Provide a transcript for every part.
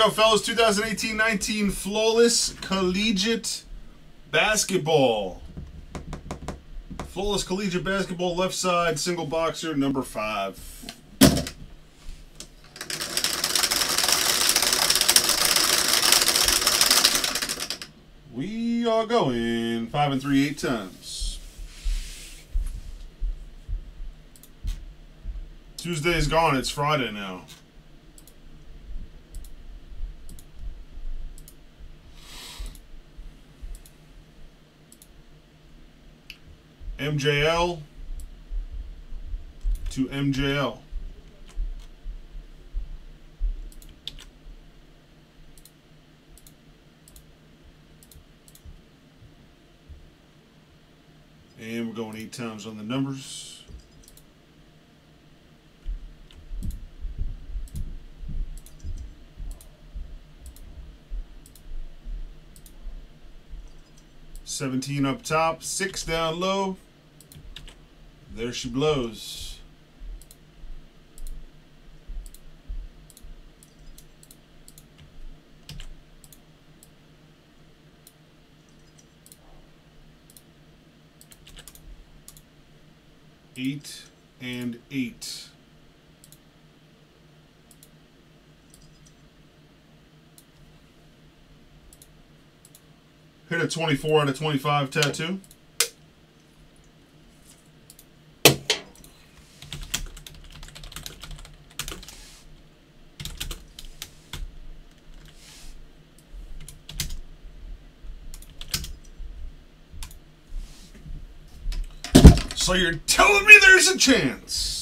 Go, fellas. 2018-19 Flawless Collegiate Basketball. Flawless Collegiate Basketball, left side, single boxer, number 5. We are going 5 and 3 8 times. Tuesday's gone. It's Friday now. MJL to MJL. And we're going 8 times on the numbers. $17 up top, $6 down low. There she blows. Eight and eight. Hit a 24 out of 25 tattoo. So you're telling me there's a chance?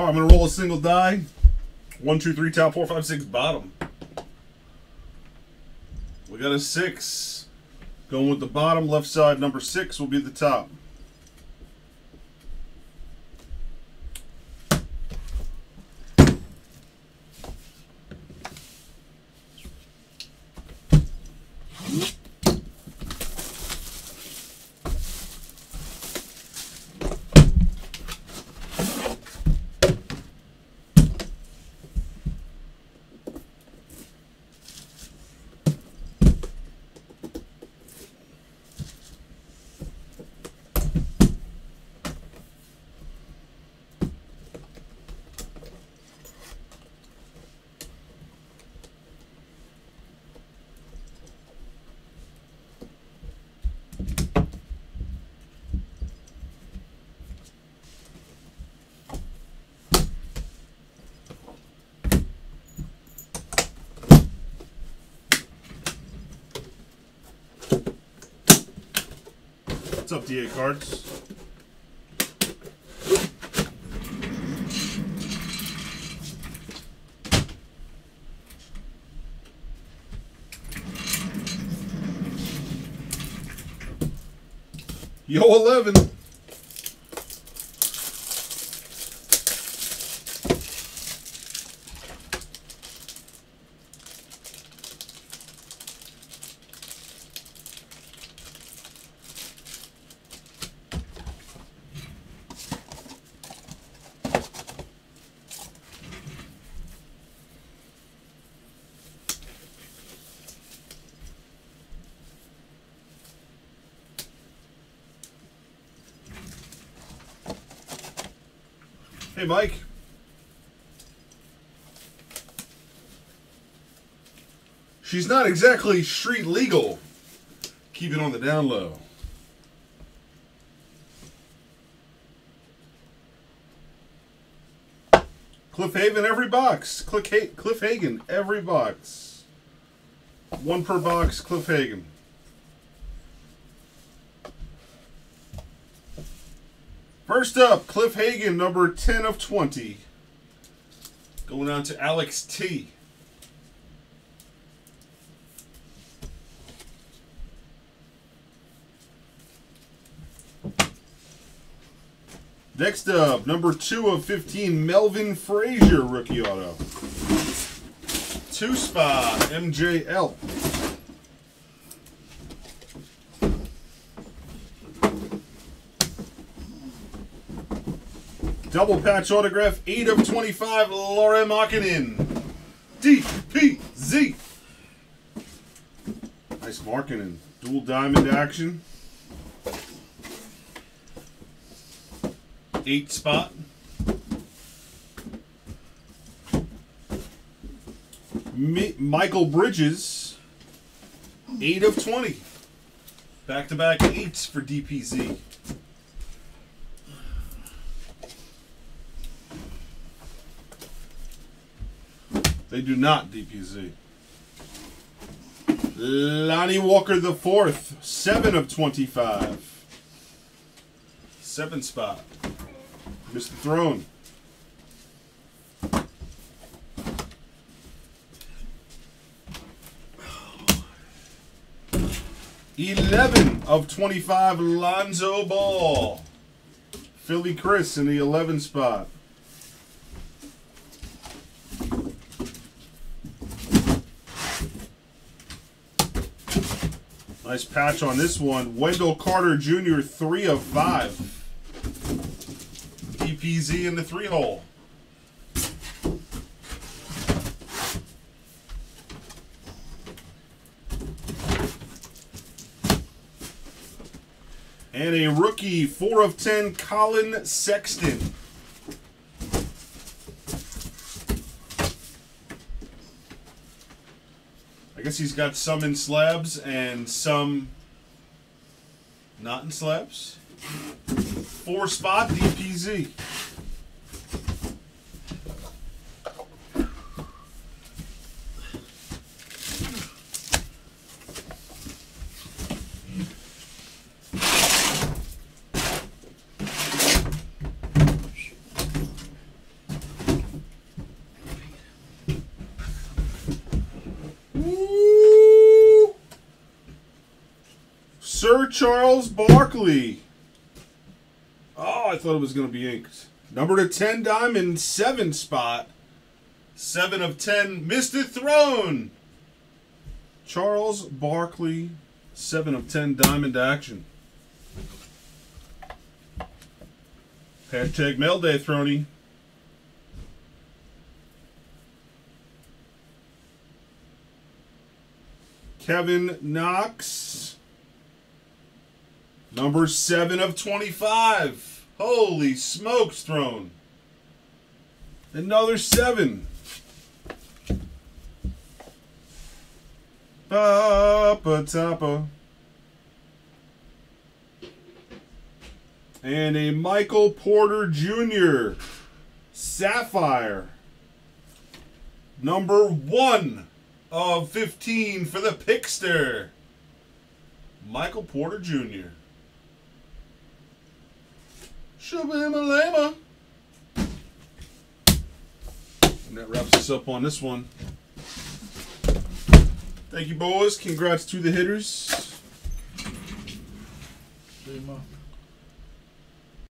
I'm gonna roll a single die. 1, 2, 3, top 4, 5, 6, bottom. We got a 6. Going with the bottom, left side, number 6 will be the top. What's up, DA Cards? Yo, 11. Hey, Mike. She's not exactly street legal. Keep it on the down low. Cliff Hagan every box. Cliff Hagan every box. One per box, Cliff Hagan. First up, Cliff Hagan, number 10 of 20. Going on to Alex T. Next up, number 2 of 15, Melvin Frazier, rookie auto. Two spot, MJL. Double patch autograph, 8 of 25, Lauri Markkanen. DPZ. Nice Markkanen. Dual diamond action. 8 spot. Michael Bridges, 8 of 20. Back-to-back 8s for DPZ. They do not DPZ. Lonnie Walker IV, 7 of 25. 7 spot. Missed the throne. $11 of $25, Lonzo Ball. Philly Chris in the 11 spot. Nice patch on this one. Wendell Carter Jr., 3 of 5. DPZ in the 3 hole. And a rookie, 4 of 10, Collin Sexton. I guess he's got some in slabs and some not in slabs. 4 spot, DPZ. Sir Charles Barkley. Oh, I thought it was going to be inked. Number to 10 diamond, 7 spot. 7 of 10, Mr. Throne. Charles Barkley, 7 of 10 diamond action. Hashtag mail day, Throny. Kevin Knox. Number 7 of 25. Holy smokes, Throne. Another 7. Ba-ba-ta-ba. And a Michael Porter Jr. Sapphire. Number 1 of 15 for the Pickster. Michael Porter Jr. Shubham Alema. And that wraps us up on this one. Thank you, boys. Congrats to the hitters.